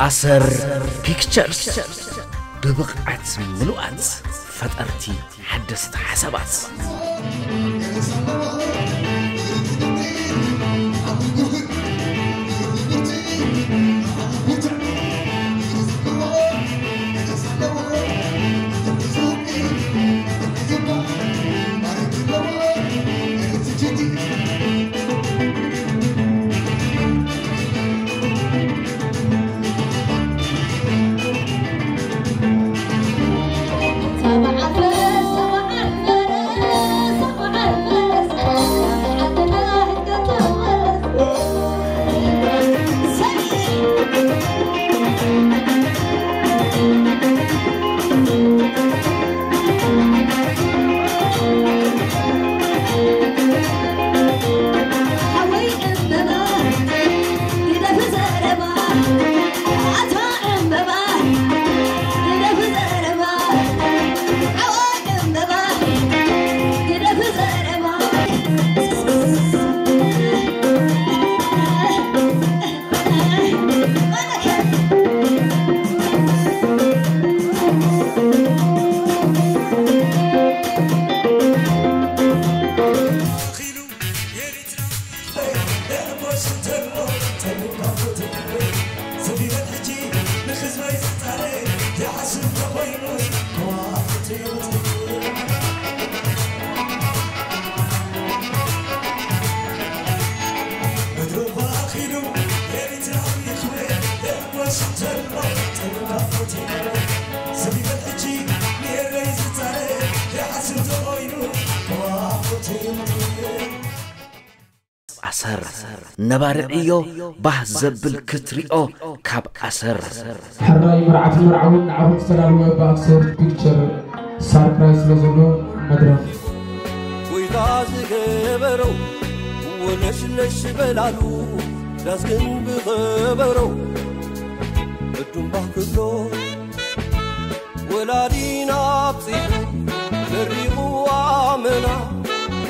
أسر بيكتشرز ببقعة ملوءات فترتي حدثت حسابات أسر نبارع إيو بح زبل كتري أو كاب أسر حراي مرعف المرعون عبد سلامي بأسر بيكتشر ساربرايز لزلو مدرف ويتعزي غبرو ونشنش بلالو لازقن بغبرو بدون بحكلو ولادين أبصيحو بريقو عامنا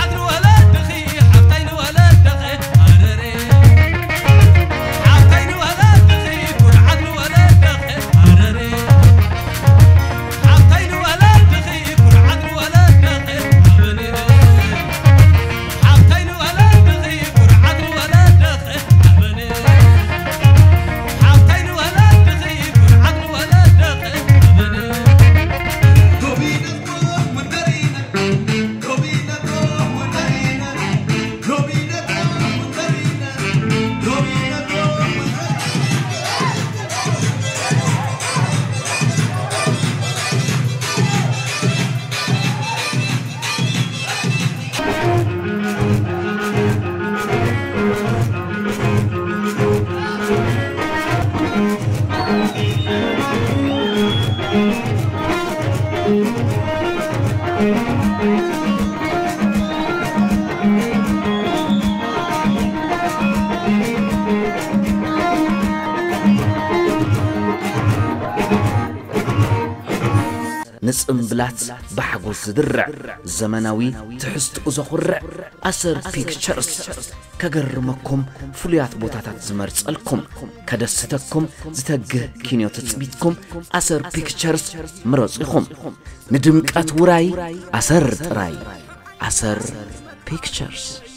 عدر ولد دخي حبتين ولد دخي هرري حبتين ولد دخي كن عدر ولد دخي هرري حبتين ولد دخي كن عدر ولد دخي هرري حبتين ولد دخي كن عدر ولد دخي هرري نسأم بلات بحقوز درع زمناوي تحست أزخرع أسر بيكتشرز كقرمكم فليات بوتاتات زمرت لكم كدستكم زتق كينيو تثبيتكم أسر بيكتشرز مرزقكم ندمك أتوراي أسر تراي أسر بيكتشرز